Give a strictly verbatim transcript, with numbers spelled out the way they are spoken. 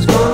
is one.